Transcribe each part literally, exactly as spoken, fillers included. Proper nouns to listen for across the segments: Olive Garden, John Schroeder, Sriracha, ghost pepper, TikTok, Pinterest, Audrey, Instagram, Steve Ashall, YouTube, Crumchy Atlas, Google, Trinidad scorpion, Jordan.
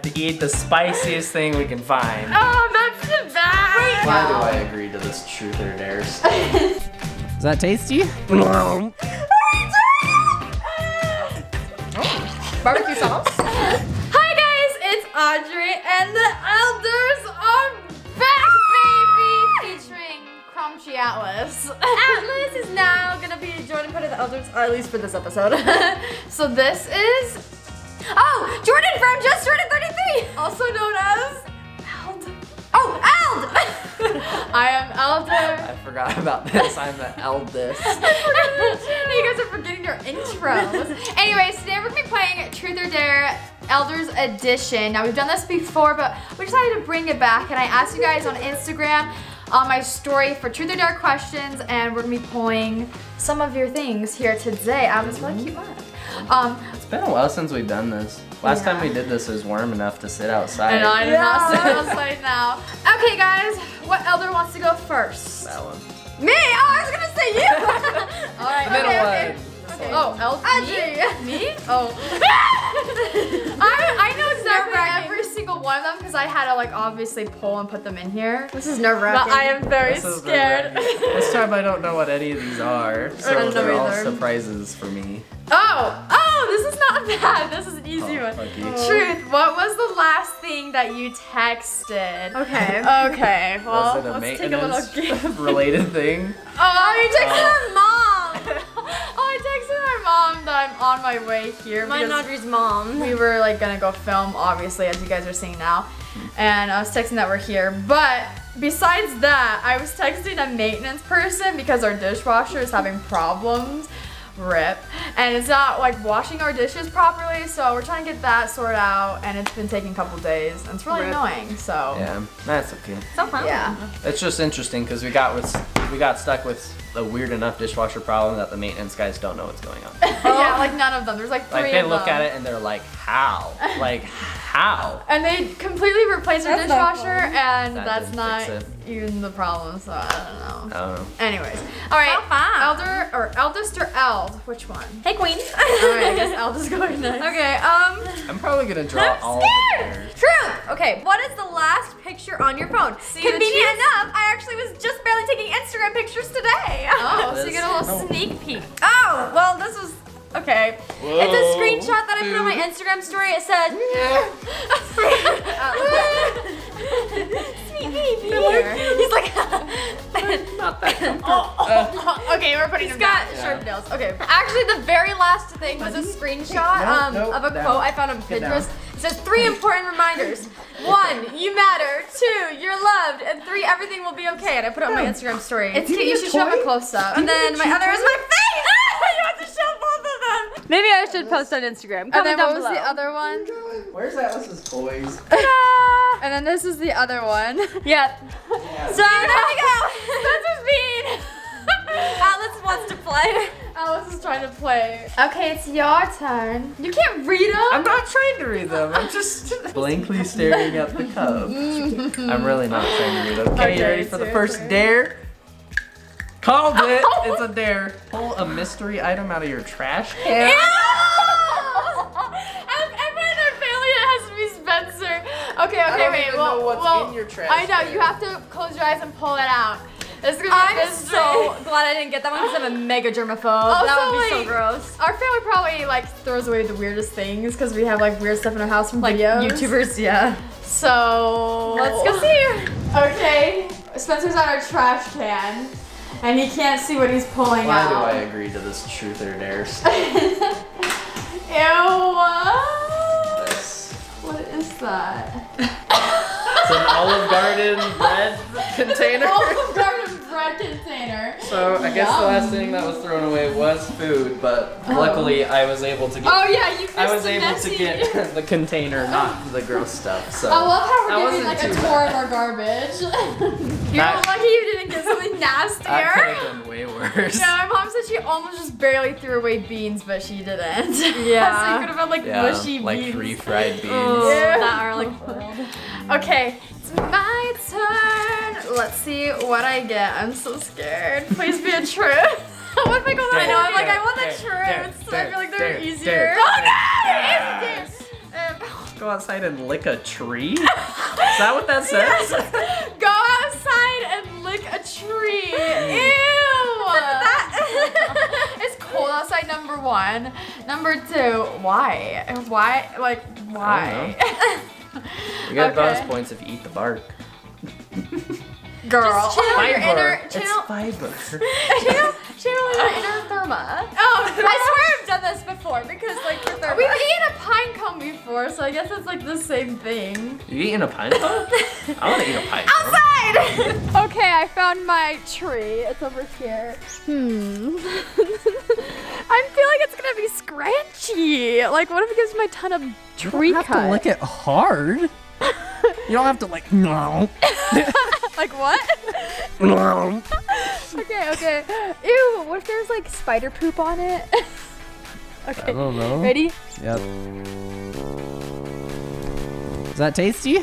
To eat the spiciest thing we can find. Oh, that's the best! Why do I agree to this truth or dare? Is that tasty? Barbecue sauce. Hi guys, it's Audrey and the elders are back, baby! Featuring Crumchy Atlas. Atlas is now gonna be joining part of the elders, or at least for this episode. So this is. Oh, Jordan from Just Jordan thirty-three, also known as Eld. Oh, Eld! I am Elder. I forgot about this. I'm the eldest. You guys are forgetting your intros. Anyways, today we're gonna be playing Truth or Dare Elders Edition. Now we've done this before, but we decided to bring it back, and I asked you guys on Instagram on my story for Truth or Dare questions, and we're gonna be pulling some of your things here today. I was really cute one. Um, it's been a while since we've done this. Last yeah. time we did this, it was warm enough to sit outside. And I did yeah. not sit outside now. Okay, guys, what elder wants to go first? That one. Me? Oh, I was gonna say you. All right. The middle okay, one. Okay. Okay. Oh, elder. Uh, me? Me? Oh. I, I know exactly every single one of them because I had to like obviously pull and put them in here. This is nerve-wracking. But I am very this scared. This time I don't know what any of these are, so I don't know they're either. all surprises for me. Oh, oh, this is not bad. This is an easy oh, one. Oh. Truth, what was the last thing that you texted? Okay. Okay, well, was it a let's take a little game. related thing? Oh, you texted oh. her mom. Oh, I texted her mom that I'm on my way here. My Audrey's mom. We were like gonna go film, obviously, as you guys are seeing now. And I was texting that we're here, but besides that, I was texting a maintenance person because our dishwasher is having problems. Rip. And it's not like washing our dishes properly, so we're trying to get that sorted out, and it's been taking a couple days, and it's really Rip. annoying. So yeah, that's okay. So fun. Yeah, it's just interesting because we got with we got stuck with a weird enough dishwasher problem that the maintenance guys don't know what's going on. Yeah, like none of them. There's like three. Like they look them. at it and they're like, how? Like how? And they completely replaced our dishwasher, and that that's not even the problem. So I don't know. I don't know. Anyways, all right. How fun. Elder. Or eldest or eld? Which one? Hey, queen. Alright, I guess eld is going next. Okay, um. I'm probably gonna draw all the pairs. True! Okay, what is the last picture on your phone? See Convenient you enough, I actually was just barely taking Instagram pictures today. Oh, so you get a little oh. sneak peek. Oh, well, this was. Okay. Whoa. It's a screenshot that I put on my Instagram story. It said. Sneak peek. He's like. Not that oh, oh, oh. Okay, we're putting He's them got down. sharp yeah. nails. Okay. Actually, the very last thing was a screenshot um, nope, nope, of a down. quote I found on Pinterest. It says three important reminders. One, you matter. Two, you're loved. And three, everything will be okay. And I put it on my Instagram story. It's cute. You should toy? show them a close up. And then my other toy? is my face. You have to show both of them. Maybe I should post on Instagram. Comment and then down what was below. the other one? Where's Atlas's toys? And then this is the other one. Yeah. yeah. So there we go. That's what's mean. Atlas wants to play. Atlas is trying to play. Okay, it's your turn. You can't read them. I'm not trying to read them. I'm just blankly staring at the cup. I'm really not trying to read them. Okay, okay, you ready for the first weird. dare? Called it. Oh. It's a dare. Pull a mystery item out of your trash can. Okay, okay, I don't wait, even well, know what's well, in your trash I know, there. you have to close your eyes and pull it out. This is gonna be I'm mystery. so glad I didn't get that one because I'm a mega germaphobe. Also, that would be like, so gross. Our family probably like throws away the weirdest things because we have like weird stuff in our house from like videos. YouTubers, yeah. So, let's go see. Okay, Spencer's on our trash can and he can't see what he's pulling Why out. Why do I agree to this truth or dare? Ew. That. It's an Olive Garden bread container. Olive Garden bread container. So I Yum. guess the last thing that was thrown away was food, but oh. luckily I was able to get. Oh yeah, you. I was able messy. to get the container, not the gross stuff. So I love how we're giving like a tour of our garbage. You're not, lucky you didn't get something nastier. That could have been way worse. Yeah, my mom said she almost just barely threw away beans, but she didn't. Yeah. So you could have had like yeah, mushy like beans. Like refried beans. Oh, yeah. That are like oh. Okay, it's my turn. Let's see what I get. I'm so scared. Please be a truth. What if I go there? I know, I'm like, I want the truth. I feel like they're easier. Oh no! It's a dare. go outside and lick a tree? Is that what that says? Yes. Go outside and lick a tree. Ew. It's cold outside, number one. Number two, why? Why? Like, why? You got okay. bonus points if you eat the bark. Girl, just channel your inner, channel, it's fiber. channel, channel your inner Therma. Oh, no. I swear I've done this before because like the Therma. We've eaten a pine cone before, so I guess it's like the same thing. You eating a pine cone? I want to eat a pine cone. Outside. Okay, I found my tree. It's over here. Hmm. I'm feeling it's gonna be scratchy. Like, what if it gives my ton of tree you don't have cut? To lick it hard. You don't have to like no. Like what? Okay, okay. Ew, what if there's like spider poop on it? Okay. I don't know. Ready? Yep. Is that tasty?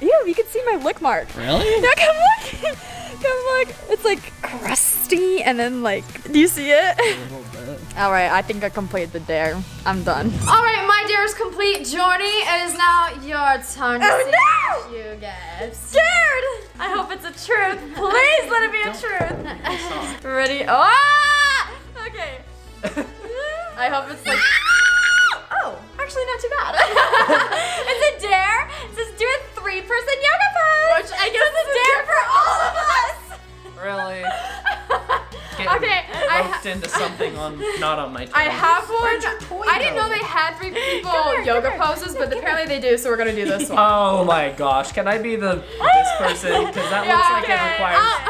Ew, you can see my lick mark. Really? Yeah, come look. Come look. It's like crusty and then like, do you see it? A little bit. All right, I think I completed the dare. I'm done. All right, my dare is complete. Journey, it is now your turn to oh, see no! what you get. I'm scared. I hope it's a truth. Please let it be a truth. Ready? Oh! Okay. I hope it's like... Oh, actually not too bad. It's a dare. It says do a three-person yoga pose. Which I guess is a dare for all of us. Really? Okay, I roped into something on not on my time. I have one. I didn't know they had three people her, yoga poses, but apparently they do, so we're gonna do this one. Oh my gosh, can I be the this person? Because that yeah, looks like okay. it requires uh,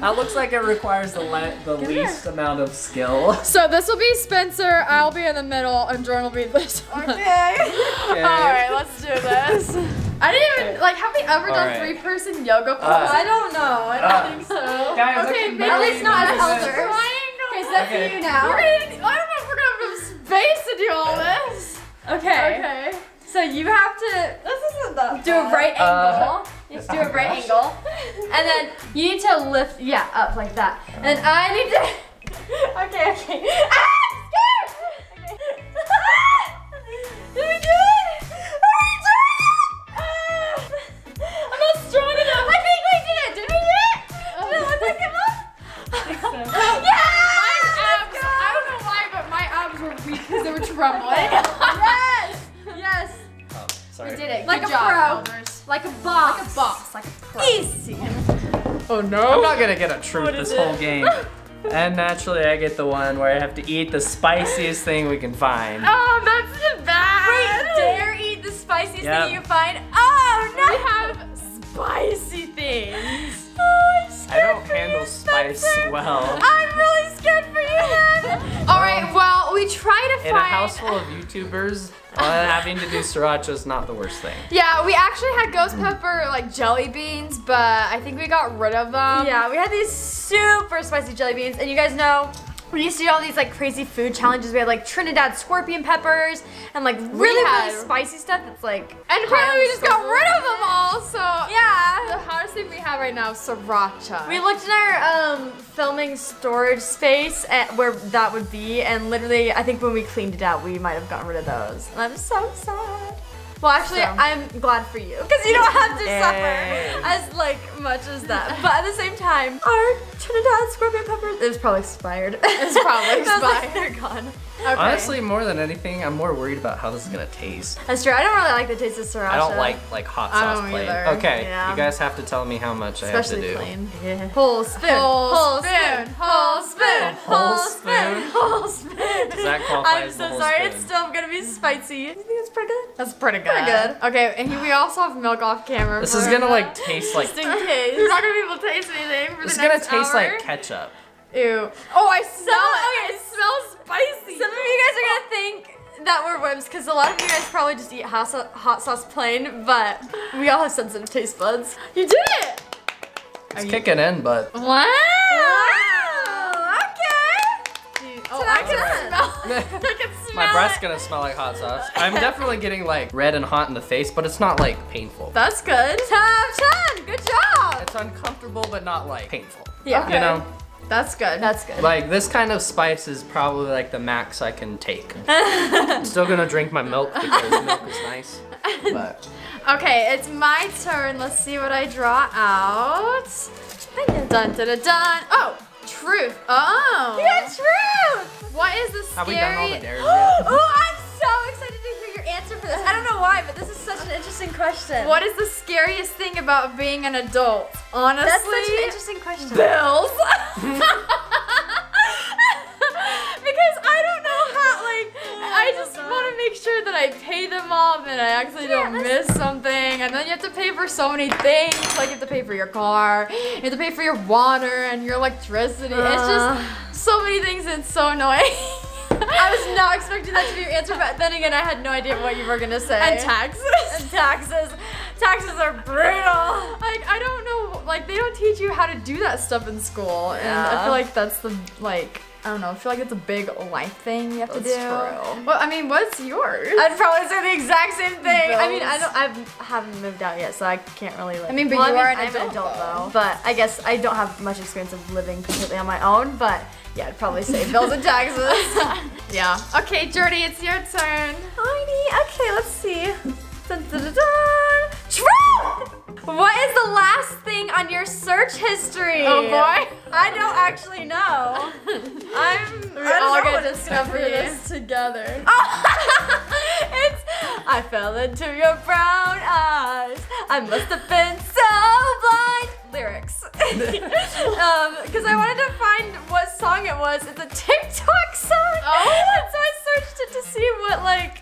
that looks like it requires the le the least her. amount of skill. So this will be Spencer, I'll be in the middle, and Jordan will be this one. Okay. Okay. Alright, let's do this. I didn't even, like, have we ever All done right. three-person yoga pose? Uh, I don't know. I don't uh, think so. Guys, okay, maybe at least not as elders. Okay, so that's okay. you now. We're gonna, I don't know if we're gonna have enough space to do all this. Okay. Okay. So you have to this isn't that do a right angle. Uh, you have to do oh a right gosh. angle. And then you need to lift, yeah, up like that. Oh. And I need to, okay, okay. Ah, I'm scared! Okay. Did we do it? Yes! Yes! Oh, sorry. We did it. Like Good a job, pro. Elders. Like a boss. Like a boss. Like a pro. Easy. Oh no. I'm not gonna get a truth this whole it? game. And naturally I get the one where I have to eat the spiciest thing we can find. Oh, that's bad. Wait, dare eat the spiciest yep. thing you find? Oh no! We have spicy things. Oh, I'm scared I don't for handle you, spice Spencer. well. I'm really scared for you, man. All right, well, we try to find- In a house full of YouTubers, uh, having to do sriracha is not the worst thing. Yeah, we actually had ghost pepper, like, jelly beans, but I think we got rid of them. Yeah, we had these super spicy jelly beans, and you guys know, we used to do all these like crazy food challenges. We had like Trinidad scorpion peppers and like really, really spicy stuff that's like. And apparently we just got rid of them all, so. Yeah. The hottest thing we have right now is sriracha. We looked in our um, filming storage space at where that would be, and literally I think when we cleaned it out, we might have gotten rid of those. And I'm so sad. Well, actually, so. I'm glad for you, because you don't have to yeah. suffer as like much as that. But at the same time, our Trinidad scorpion peppers, it was probably expired. It's probably expired. They're gone. Okay. Honestly, more than anything, I'm more worried about how this is gonna taste. That's true. I don't really like the taste of sriracha. I don't like like hot sauce plain. Either. Okay, yeah. You guys have to tell me how much Especially I have to plain. do. Yeah. Whole spoon. Whole, whole spoon. Whole spoon. Whole spoon. Whole spoon. Does that qualify I'm as so the whole sorry. Spoon? It's still gonna be spicy. You think it's pretty good? That's pretty good. Pretty good. Okay, and here we also have milk off camera. This is gonna now. like taste like. Just in case. You're not gonna be able to taste anything for this the next hour. It's gonna taste hour. like ketchup. Ew. Oh, I smell it. Okay, it smells spicy. Some of you guys are gonna think that we're wimps because a lot of you guys probably just eat hot, so hot sauce plain, but we all have sensitive taste buds. You did it! It's you... kicking in, but. Wow! Wow! Okay! Dude, oh, so I can done. smell it. I can smell My breath's it. gonna smell like hot sauce. I'm definitely getting like red and hot in the face, but it's not like painful. That's good. ten out of ten! Good job! It's uncomfortable, but not like painful. Yeah. Okay. You know? That's good. That's good. Like, this kind of spice is probably like the max I can take. I'm still gonna drink my milk because milk is nice, but. Okay, it's my turn. Let's see what I draw out. Dun, dun, dun, dun. Oh, truth. Oh. You got truth. What is the scary? Have we done all the dares yet? Oh, I'm so excited to hear your answer for this. I don't know why, but this is such an interesting question. What is the scariest thing about being an adult? Honestly. That's such an interesting question. Bills. Because I don't know how, like, I just want to make sure that I pay them off and I actually yeah, don't miss something. And then you have to pay for so many things. Like, you have to pay for your car, you have to pay for your water and your electricity. Uh, it's just so many things and it's so annoying. I was not expecting that to be your answer, but then again, I had no idea what you were going to say. And taxes. And taxes. Taxes are brutal. Like, I don't know, like, they don't teach you how to do that stuff in school. Yeah. And I feel like that's the, like, I don't know, I feel like it's a big life thing you have That's to do. True. Well, I mean, what's yours? I'd probably say the exact same thing. Bills. I mean, I don't, I've, haven't moved out yet, so I can't really live. I mean, but well, you I mean, are an adult, adult though. though. But I guess I don't have much experience of living completely on my own, but yeah, I'd probably say bills and taxes. Yeah. Okay, Jordy, it's your turn. Alrighty, okay, let's see. Dun, dun, dun, dun. Truth! What is the last thing on your search history? Oh boy. I don't actually know. I'm We're all gonna discover this together. Oh. It's I fell into your brown eyes. I must have been so blind. Lyrics. um, because I wanted to find what song it was. It's a TikTok song. Oh. And so I searched it to see what, like,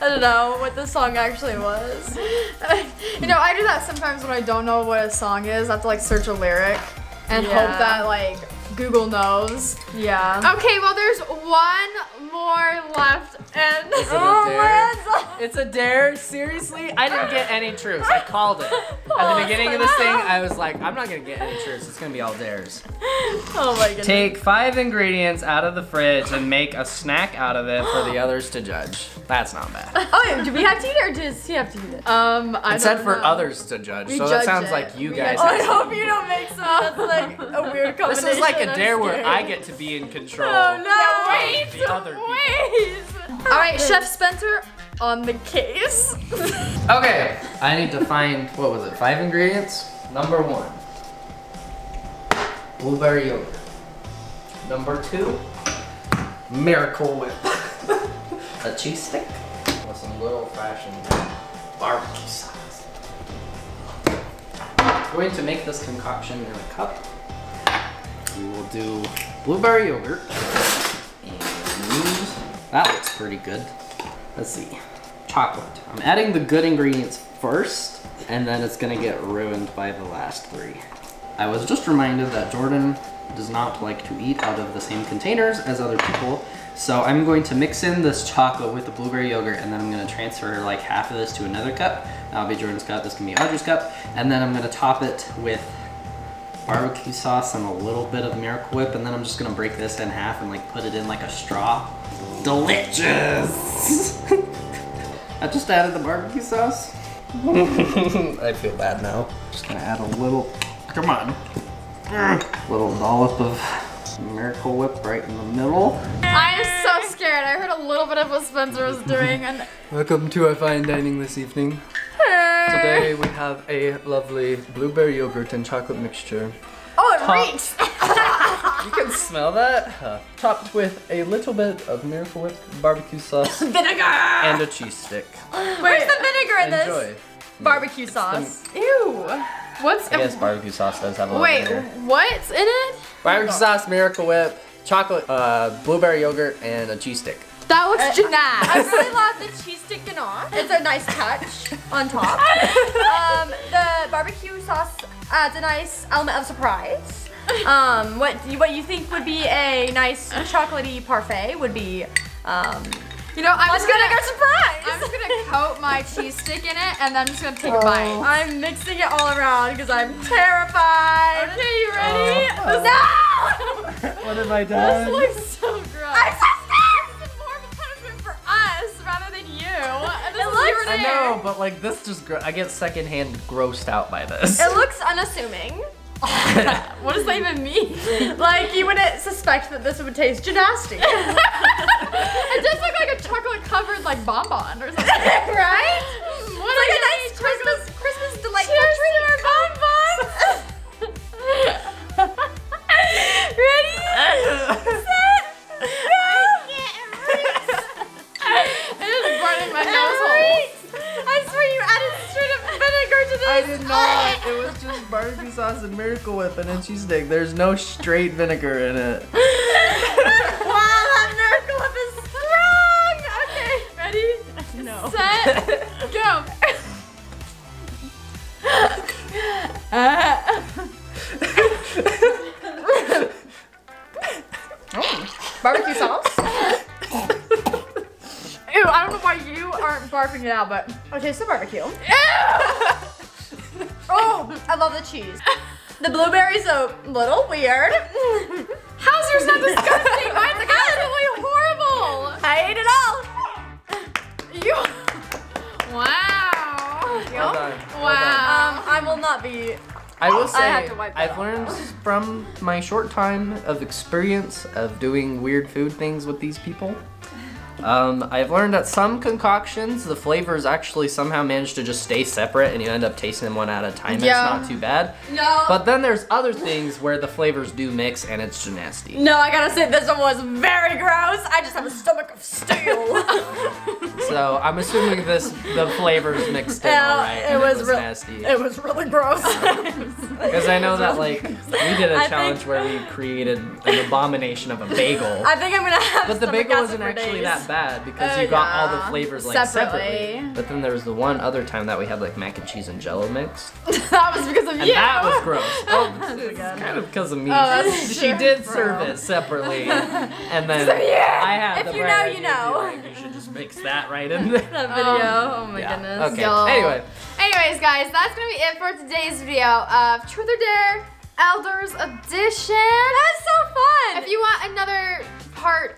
I don't know what the song actually was. You know, I do that sometimes when I don't know what a song is. I have to, like, search a lyric and yeah. hope that, like, Google knows. Yeah. Okay, well, there's one more left. And is it a oh, dare? My it's a dare. Seriously? I didn't get any truths. I called it. At the beginning of this thing, I was like, I'm not going to get any truths. It's going to be all dares. Oh, my goodness. Take five ingredients out of the fridge and make a snack out of it for the others to judge. That's not bad. Oh, wait, do we have to eat it or does he have to eat it? Um, I it said know. for others to judge, we so judge that sounds it. like you we guys. Oh, I hope you don't make some. That's like a weird combination. This is like a I'm dare scared. where I get to be in control. Oh, no, no, wait, the other wait. All right, Chef Spencer, on the case. Okay, I need to find, what was it, five ingredients? Number one, blueberry yogurt. Number two, Miracle Whip. A cheese stick with some little fashioned barbecue sauce. I'm going to make this concoction in a cup. We will do blueberry yogurt and use, that looks pretty good. Let's see, chocolate. I'm adding the good ingredients first and then it's gonna get ruined by the last three. I was just reminded that Jordan does not like to eat out of the same containers as other people. So I'm going to mix in this chocolate with the blueberry yogurt and then I'm gonna transfer like half of this to another cup. That'll be Jordan's cup, this can be Audrey's cup. And then I'm gonna top it with barbecue sauce and a little bit of Miracle Whip. And then I'm just gonna break this in half and like put it in like a straw. Delicious! I just added the barbecue sauce. I feel bad now. Just gonna add a little, come on. Little dollop of Miracle Whip right in the middle. I am so scared. I heard a little bit of what Spencer was doing. And welcome to our fine dining this evening. Hey. Today we have a lovely blueberry yogurt and chocolate mixture. Oh, it Top reeks! You can smell that. Huh. Topped with a little bit of Miracle Whip, barbecue sauce, vinegar, and a cheese stick. Where's Wait, the vinegar in enjoy. this? Barbecue it's sauce. The... Ew. What's I guess barbecue sauce does have a little Wait, vinegar. what's in it? Barbecue oh sauce, Miracle Whip, chocolate, uh, blueberry yogurt, and a cheese stick. That looks uh, nice. I really love the cheese stick and all. It's a nice touch on top. Um, the barbecue sauce adds a nice element of surprise. Um, what what you think would be a nice chocolatey parfait would be. Um, You know, I'm just gonna, gonna surprise. I'm just gonna coat my cheese stick in it, and then I'm just gonna take oh. a bite. I'm mixing it all around because I'm terrified. Okay, you ready? Oh. No! What have I done? This looks so gross. I'm so scared. This is more of a punishment for us rather than you. This it is looks. I know, but like this just, I get secondhand grossed out by this. It looks unassuming. Oh, what does that even mean? Like, you wouldn't suspect that this would taste gymnastic. It does look like a chocolate-covered, like, bonbon or something. Right? Mm, what like a nice Christmas, Christmas delightful treat. Cheers to our bonbons! Ready? Set? Go! It is burning my household. I swear you added straight up vinegar to this. I did not. It was just barbecue sauce and Miracle Whip and a cheesesteak. There's no straight vinegar in it. Wow, that Miracle Whip is strong. Okay, ready? No. Set? Go. uh. mm. Barbecue sauce? Ew, I don't know why you aren't barfing it out, but it tastes the barbecue. Ew! Oh, I love the cheese. The blueberries are a little weird. How's yours not disgusting? Mine's like absolutely horrible. I ate it all. You. Wow. Well done. Wow. Well um, I will not be. I will say, I have to wipe that I've off. learned from my short time of experience of doing weird food things with these people. Um, I've learned that some concoctions, the flavors actually somehow manage to just stay separate and you end up tasting them one at a time. Yeah. It's not too bad. No. But then there's other things where the flavors do mix and it's just nasty. No, I gotta say this one was very gross. I just have a stomach of steel. So I'm assuming this, the flavors mixed in yeah, all right it and was it was nasty. It was really gross. Because I know that like, gross. we did a I challenge think... where we created an abomination of a bagel. I think I'm gonna have But the bagel wasn't actually days. that bad. Bad because oh, you got yeah. all the flavors like separately. separately. But then there was the one other time that we had like mac and cheese and Jello mixed. That was because of and you. That was gross. Oh, that's kind of because of me. Oh, she sure, did bro. serve it separately, and then so, yeah. I had. If the you know, you know. You should just mix that right in there. That video. Um, oh my yeah. goodness. Okay. Yo. Anyway. Anyways, guys, that's gonna be it for today's video of Truth or Dare Elders Edition. That's so fun. If you want another part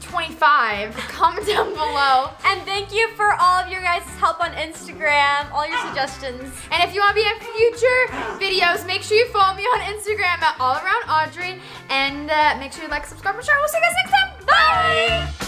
twenty-five, comment down below. And thank you for all of your guys' help on Instagram, all your suggestions. And if you want to be in future videos, make sure you follow me on Instagram at All Around Audrey. And uh, make sure you like, subscribe, and share. We'll see you guys next time. Bye! Bye.